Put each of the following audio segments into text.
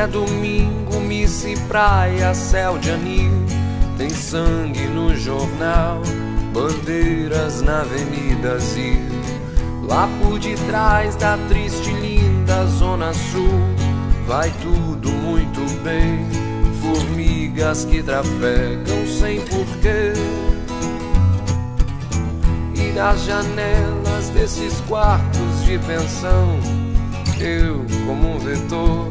é domingo, missa e praia, céu de anil. Tem sangue no jornal, bandeiras na avenida Zil. Lá por detrás da triste linda zona sul, vai tudo muito bem. Formigas que trafegam sem porquê, e das janelas desses quartos de pensão, eu, como um vetor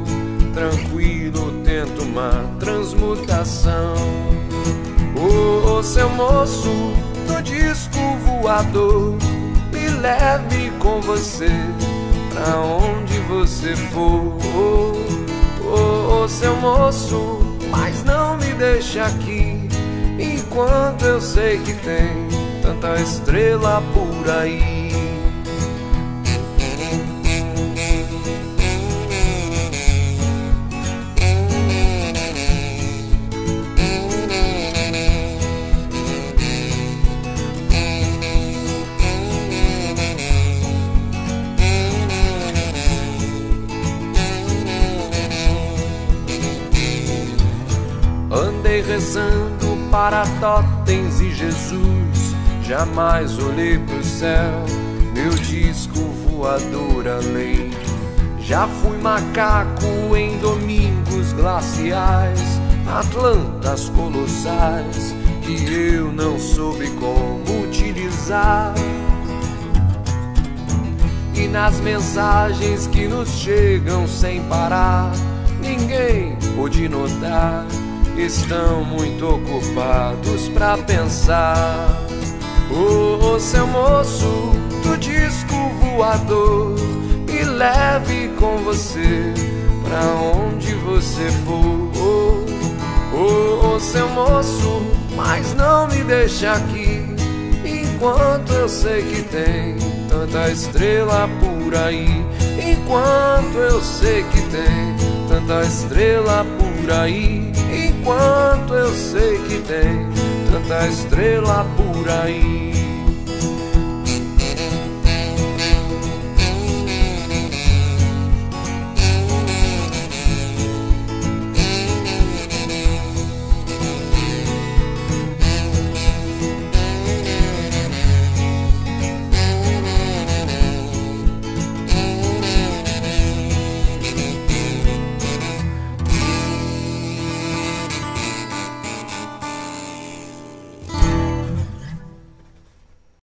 tranquilo, tento uma transmutação. Ô, seu moço do disco voador, me leve com você pra onde você for. Ô, seu moço, mas não me deixa aqui, enquanto eu sei que tem tanta estrela por aí. Andei rezando para totens e Jesus, jamais olhei pro céu, meu disco voador além. Já fui macaco em domingos glaciais, atlantas colossais que eu não soube como utilizar. E nas mensagens que nos chegam sem parar, ninguém pôde notar, estão muito ocupados pra pensar. Ô, seu moço do disco voador, me leve com você pra onde você for. Ô, seu moço, mas não me deixa aqui, enquanto eu sei que tem tanta estrela por aí. Enquanto eu sei que tem tanta estrela por aí. Enquanto eu sei que tem tanta estrela por aí.